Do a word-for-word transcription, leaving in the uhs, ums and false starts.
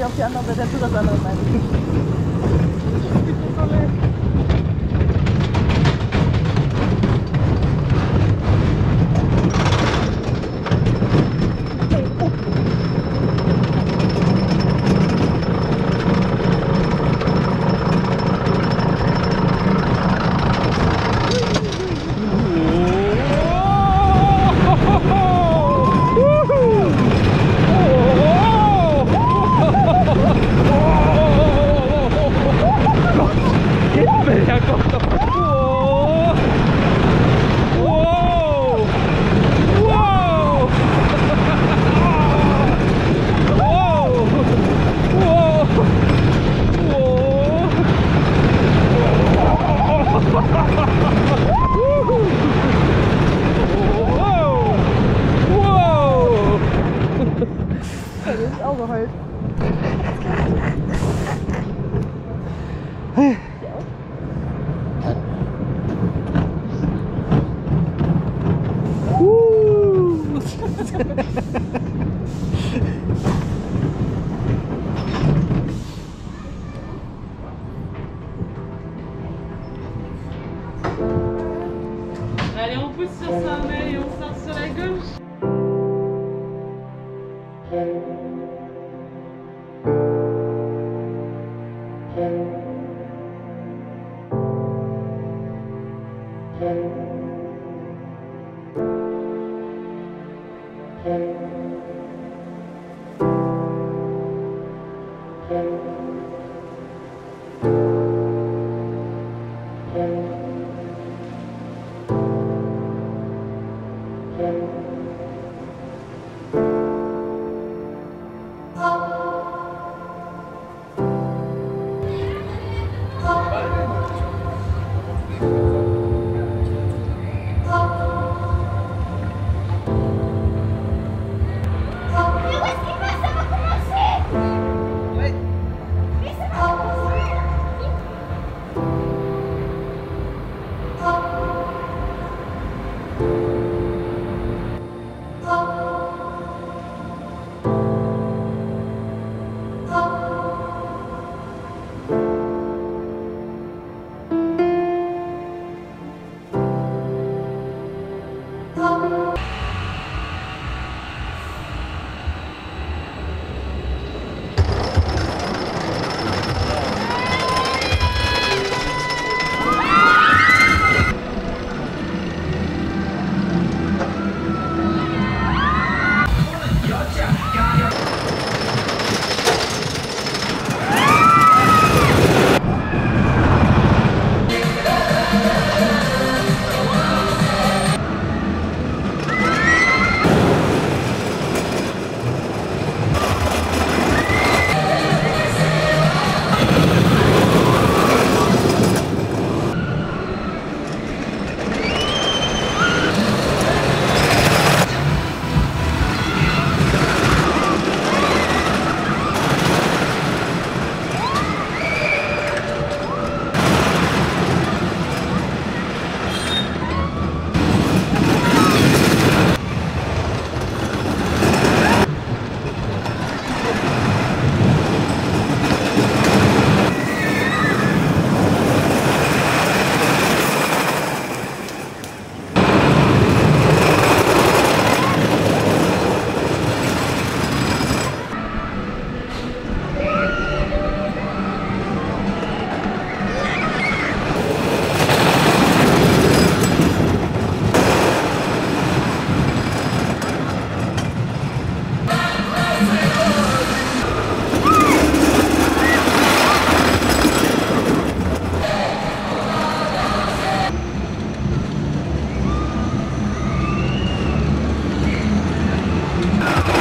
sie auf die andere Seite, dann tut das andere Seite. Allez, on pousse sur sa main et on sort sur la gauche. No.